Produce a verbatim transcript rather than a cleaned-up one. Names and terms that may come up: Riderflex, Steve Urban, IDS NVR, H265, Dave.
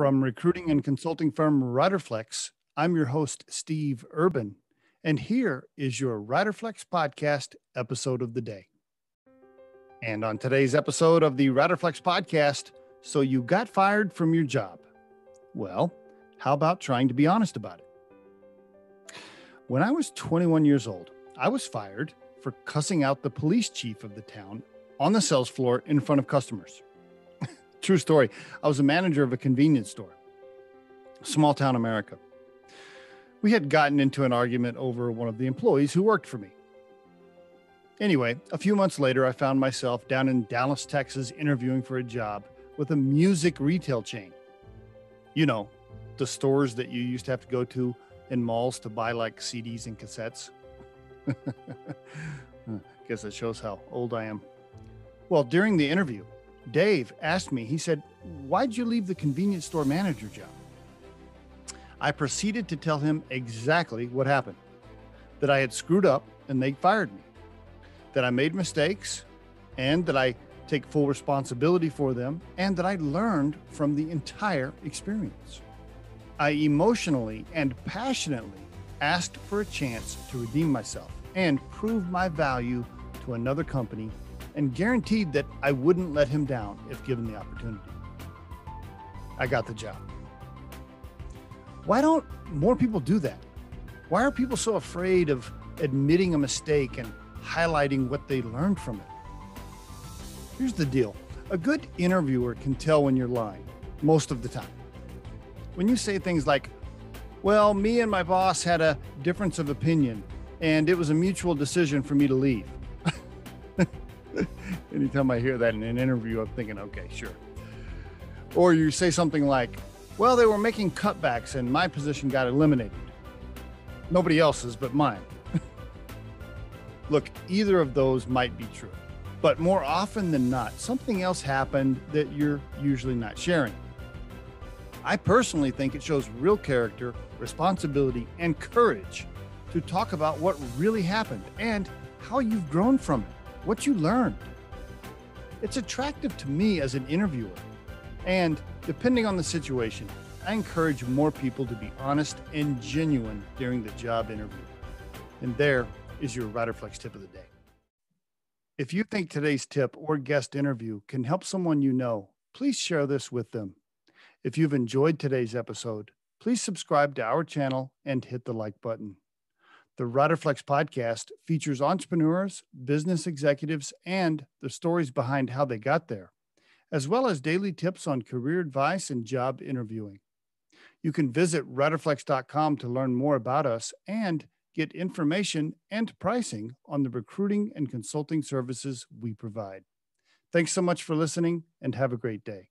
From recruiting and consulting firm Riderflex, I'm your host, Steve Urban, and here is your Riderflex podcast episode of the day. And on today's episode of the Riderflex podcast, so you got fired from your job. Well, how about trying to be honest about it? When I was twenty-one years old, I was fired for cussing out the police chief of the town on the sales floor in front of customers. True story. I was a manager of a convenience store, small town America. We had gotten into an argument over one of the employees who worked for me. Anyway, a few months later, I found myself down in Dallas, Texas, interviewing for a job with a music retail chain. You know, the stores that you used to have to go to in malls to buy like C Ds and cassettes. Guess that shows how old I am. Well, during the interview, Dave asked me, he said, "Why'd you leave the convenience store manager job?" I proceeded to tell him exactly what happened, that I had screwed up and they fired me, that I made mistakes and that I take full responsibility for them, and that I learned from the entire experience. I emotionally and passionately asked for a chance to redeem myself and prove my value to another company, and guaranteed that I wouldn't let him down if given the opportunity. I got the job. Why don't more people do that? Why are people so afraid of admitting a mistake and highlighting what they learned from it? Here's the deal. A good interviewer can tell when you're lying most of the time. When you say things like, "Well, me and my boss had a difference of opinion, and it was a mutual decision for me to leave." Anytime I hear that in an interview, I'm thinking, okay, sure. Or you say something like, "Well, they were making cutbacks and my position got eliminated." Nobody else's but mine. Look, either of those might be true, but more often than not, something else happened that you're usually not sharing. I personally think it shows real character, responsibility, and courage to talk about what really happened and how you've grown from it, what you learned. It's attractive to me as an interviewer, and depending on the situation, I encourage more people to be honest and genuine during the job interview. And there is your Riderflex tip of the day. If you think today's tip or guest interview can help someone you know, please share this with them. If you've enjoyed today's episode, please subscribe to our channel and hit the like button. The Riderflex podcast features entrepreneurs, business executives, and the stories behind how they got there, as well as daily tips on career advice and job interviewing. You can visit riderflex dot com to learn more about us and get information and pricing on the recruiting and consulting services we provide. Thanks so much for listening, and have a great day.